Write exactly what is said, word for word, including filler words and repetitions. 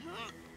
Hup! Huh?